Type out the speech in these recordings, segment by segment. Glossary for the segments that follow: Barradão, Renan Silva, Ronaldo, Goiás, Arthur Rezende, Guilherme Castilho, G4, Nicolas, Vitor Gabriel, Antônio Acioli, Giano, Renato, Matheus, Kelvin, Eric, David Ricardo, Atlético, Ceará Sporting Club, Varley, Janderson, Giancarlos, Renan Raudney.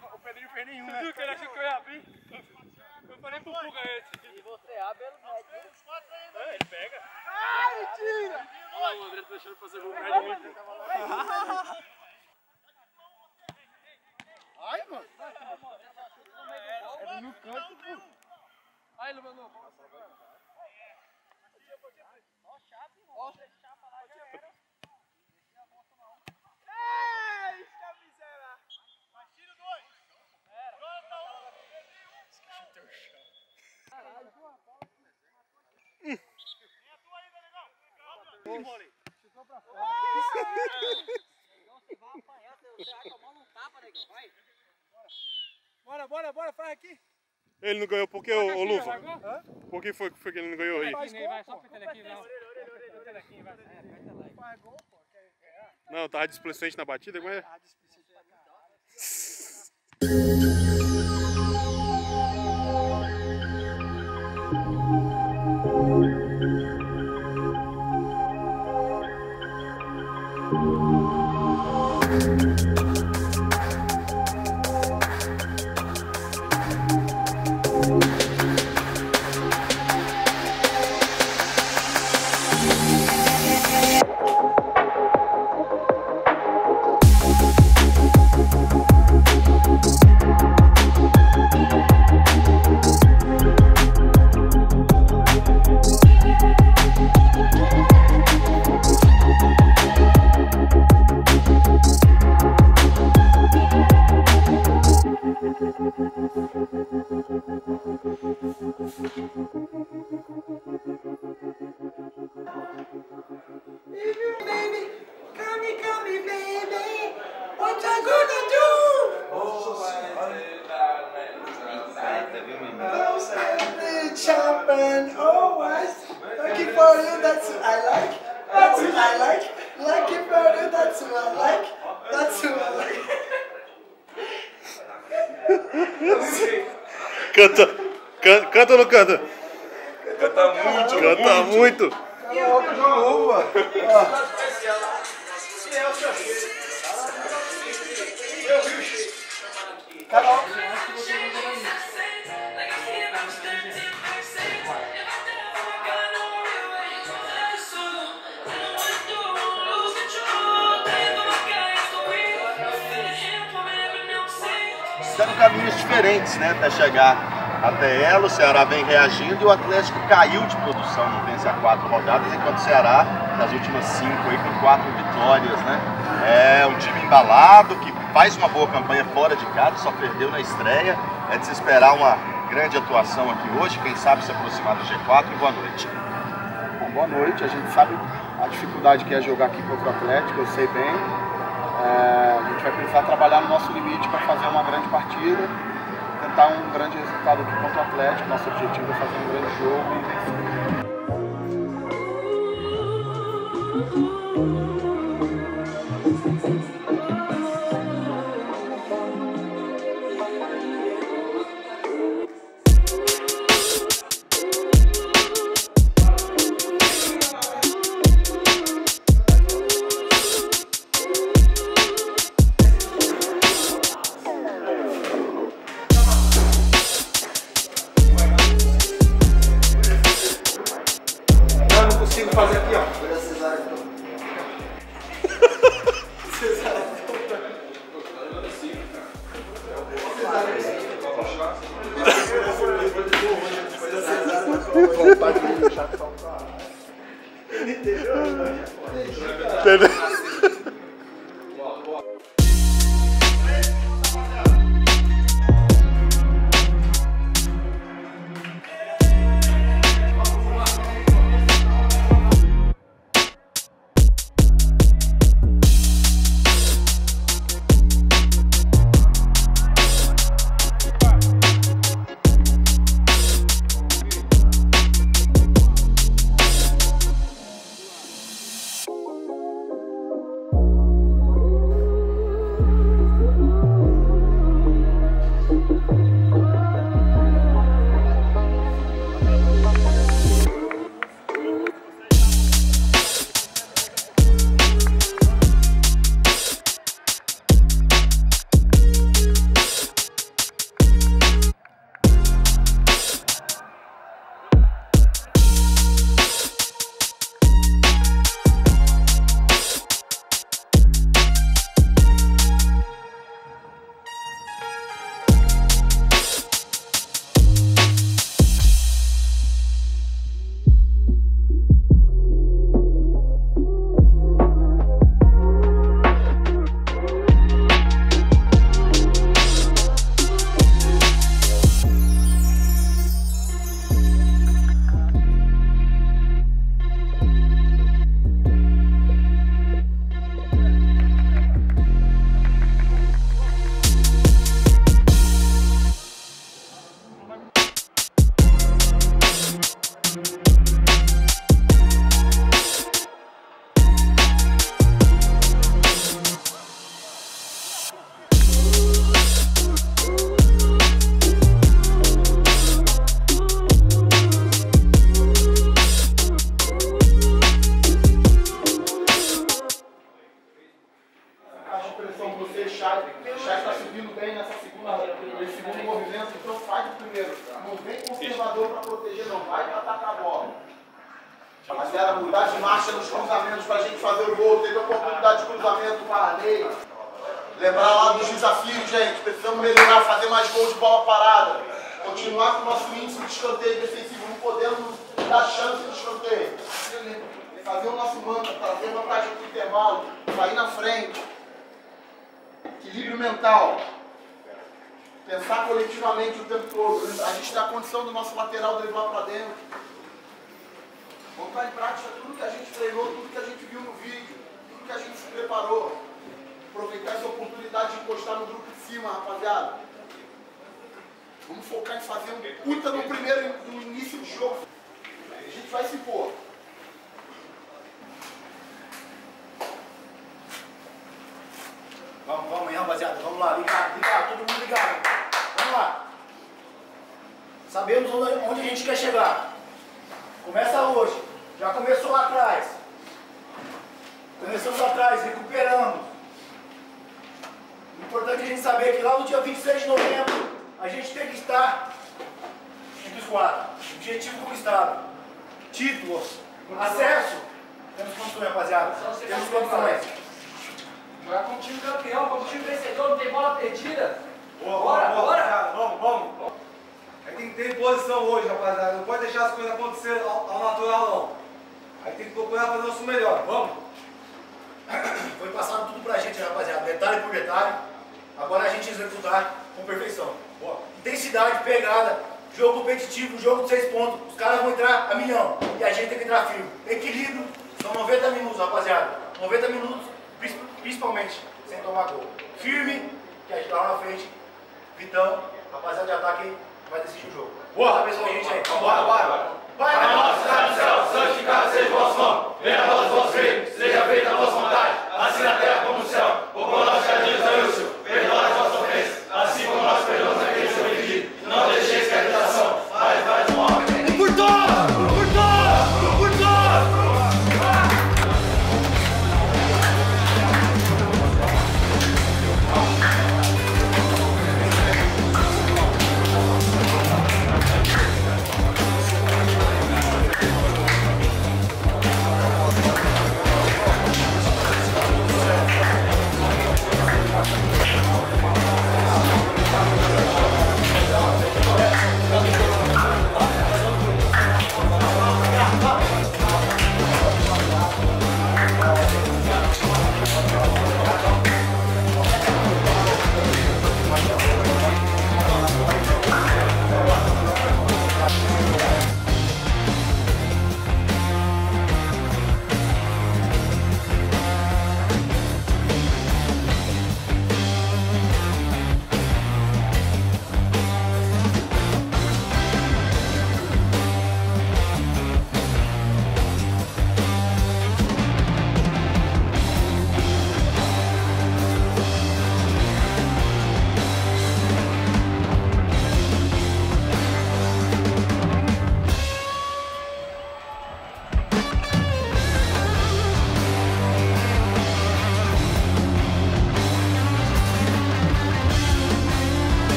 O Pedrinho fez nenhum, né? Que ele achou que eu ia abrir. Eu falei pro Puga esse. Se você abre, ele pega. Ele pega. Ah, mentira! O André tá deixando fazer gol pra ele. Ai, mano. É no canto, pô. Aí, Lumanou. Ó, chapa, irmão. Ó, chapa lá já era. Deixei a moto na onda. Ei, miserável. Chutou pra fora. Negão, você vai apanhar, você vai tomar um tapa, negão. Vai. Bora, bora, bora, faz aqui. Ele não ganhou porque o Luva? Por que foi que ele não ganhou aí? Vai só pitando aqui, não. Não, tava displicente na batida, mas. Tava displicente pra caralho. Canta ou não canta? Canta muito, canta muito. E a outra de novo, São caminhos diferentes, né, até chegar até ela. O Ceará vem reagindo e o Atlético caiu de produção, não vence há 4 rodadas, enquanto o Ceará, nas últimas 5 aí, com 4 vitórias, né? É um time embalado, que faz uma boa campanha fora de casa, só perdeu na estreia. É de se esperar uma grande atuação aqui hoje, quem sabe se aproximar do G4. E boa noite. Bom, boa noite, a gente sabe a dificuldade que é jogar aqui contra o Atlético, eu sei bem. A gente vai precisar trabalhar no nosso limite para fazer uma grande partida, tentar um grande resultado aqui contra o Atlético. Nosso objetivo é fazer um grande jogo e vencer. pode deixar de saltar. Ele entendeu? Entendeu?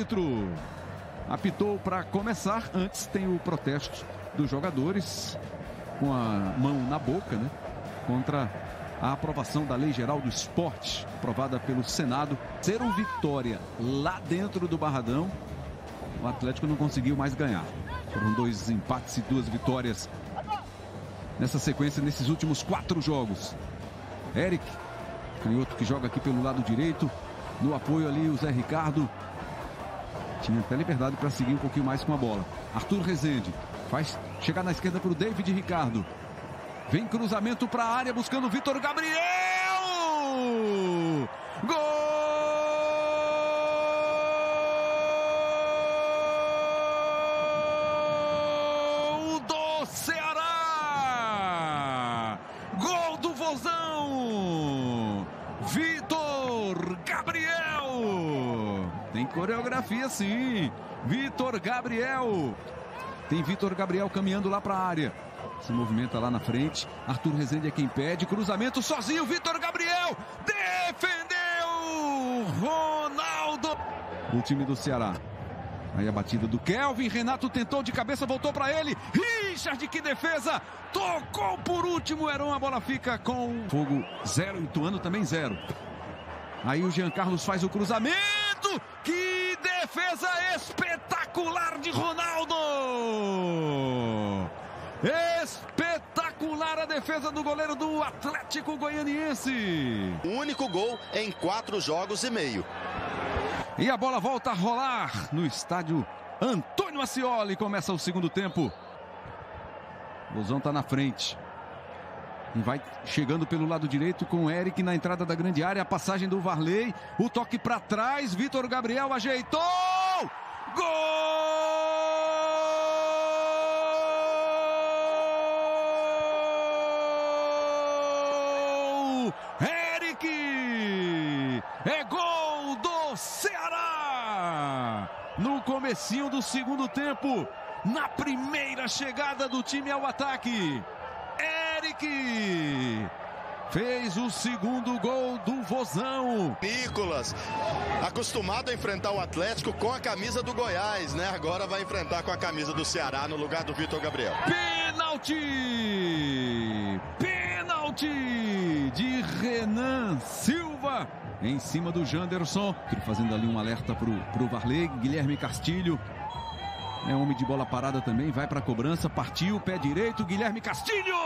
árbitro apitou para começar. Antes tem o protesto dos jogadores com a mão na boca, né? Contra a aprovação da Lei Geral do Esporte, aprovada pelo Senado. Ser um vitória lá dentro do Barradão, o Atlético não conseguiu mais ganhar. Foram 2 empates e 2 vitórias nessa sequência, nesses últimos 4 jogos. Eric, canhoto que joga aqui pelo lado direito, no apoio ali o Zé Ricardo. Tinha até liberdade para seguir um pouquinho mais com a bola. Arthur Rezende faz chegar na esquerda para o David Ricardo. Vem cruzamento para a área, buscando o Vitor Gabriel! Gol do Ceará! Gol do Vozão! Vitor Gabriel! Tem coreografia sim! Vitor Gabriel! Tem Vitor Gabriel caminhando lá para a área. Se movimenta lá na frente. Arthur Rezende é quem pede. Cruzamento sozinho. Vitor Gabriel defendeu. Ronaldo. O time do Ceará. Aí a batida do Kelvin. Renato tentou de cabeça. Voltou para ele. Richard, que defesa. Tocou por último. Heron. A bola fica com fogo. 0. Ituano também 0. Aí o Giancarlos faz o cruzamento. Que defesa espetacular de Ronaldo. Espetacular a defesa do goleiro do Atlético Goianiense. O único gol em 4 jogos e meio. E a bola volta a rolar no estádio Antônio Acioli. Começa o segundo tempo. O Vozão está na frente. E vai chegando pelo lado direito com o Eric na entrada da grande área. A passagem do Varley. O toque para trás. Vitor Gabriel ajeitou. Gol! Eric, é gol do Ceará, no comecinho do segundo tempo, na primeira chegada do time ao ataque, Eric fez o segundo gol do Vozão. Nicolas, acostumado a enfrentar o Atlético com a camisa do Goiás, né? Agora vai enfrentar com a camisa do Ceará no lugar do Vitor Gabriel. Pênalti de Renan Silva em cima do Janderson, fazendo ali um alerta pro Varley. Guilherme Castilho é homem de bola parada também, vai para a cobrança, partiu, pé direito, Guilherme Castilho!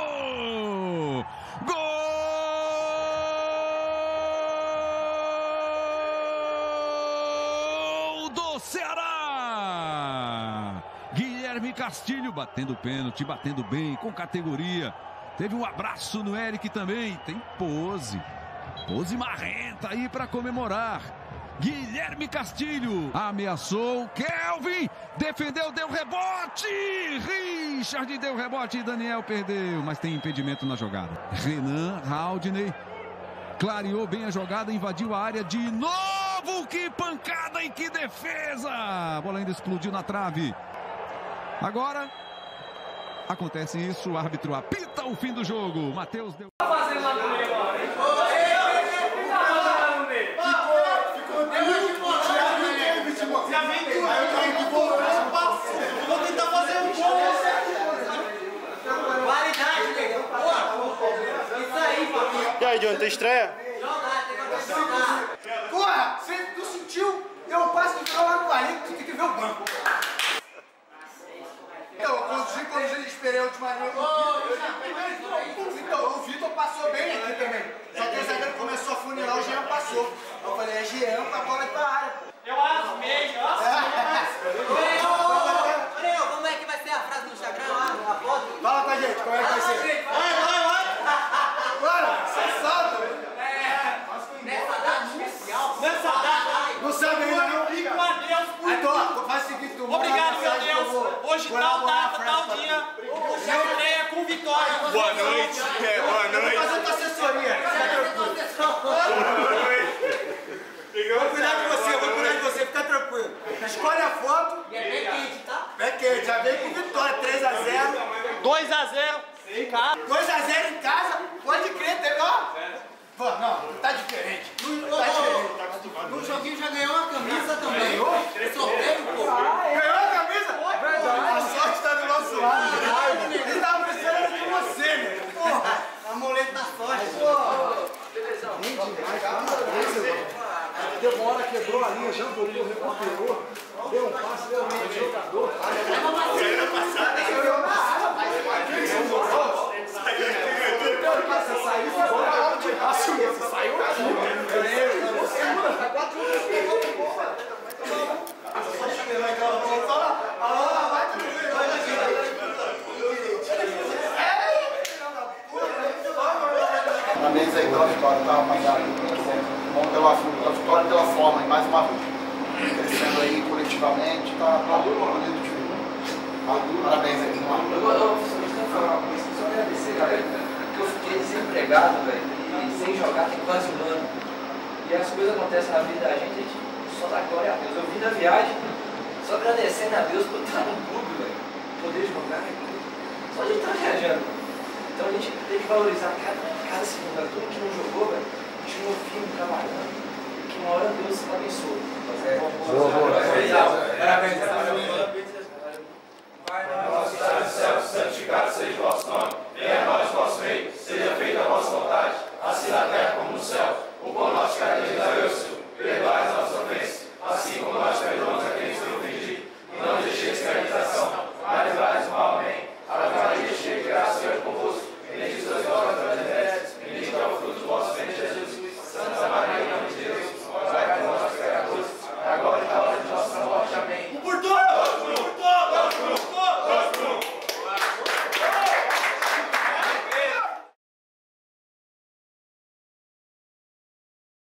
Gol do Ceará! Guilherme Castilho batendo pênalti, batendo bem, com categoria. Teve um abraço no Eric também. Tem pose. Pose marrenta aí para comemorar. Guilherme Castilho ameaçou. Kelvin defendeu, deu rebote. Richard deu rebote e Daniel perdeu. Mas tem impedimento na jogada. Renan Raudney clareou bem a jogada, invadiu a área de novo. Que pancada e que defesa. A bola ainda explodiu na trave. Agora acontece isso, o árbitro apita o fim do jogo. Matheus deu... E aí, Giano, tu estreia? Porra, se tu sentiu, deu um passo que ficou lá no barriga, tu tem que ver o banco. Então, o Vitor passou bem aqui também. Só que o zagueiro começou a funilar, o Giano passou. Eu falei, é Giano, a bola é pra área. Eu acho mesmo, eu acho. Olha eu, como é que vai ser a frase do Instagram lá, na foto? Fala com a gente, como é que vai ser? Vai! Bora, você sabe? Nessa data especial. Nessa data. Não sabe ainda não? Fico a Deus por mim. Então, faz o seguinte, tu manda uma mensagem. Hoje tal data, tal dia, estreia com vitória. Boa noite, boa noite. Mas eu tô assessoria. Boa noite. Vou cuidar de você, fica tranquilo. Escolhe a foto. E é bem quente, tá? Bem quente, já vem com vitória, 3 a 0. 2 a 0. 2 a 0 em casa, pode crer, tá igual? Não, tá diferente. Tá diferente. No joguinho já ganhou uma camisa também. Deu uma hora, quebrou a linha, Janderson recuperou, deu um passe, deu um jogador. Parabéns aí pela vitória, tá, rapaziada? Bom pela vitória e pela forma, e mais uma vez. Crescendo aí coletivamente, tá bonito o time. Parabéns aí, vamos lá. Só agradecer, galera, porque eu fiquei desempregado, velho, e sem jogar tem quase um ano. E as coisas acontecem na vida da gente, só dá glória a Deus. Eu vim da viagem só agradecendo a Deus por estar no clube, velho, poder jogar, só a gente tá viajando. Então a gente tem que valorizar cada segunda, tudo que não jogou, velho, continua firme, trabalhando, que uma hora Deus abençoa. Parabéns.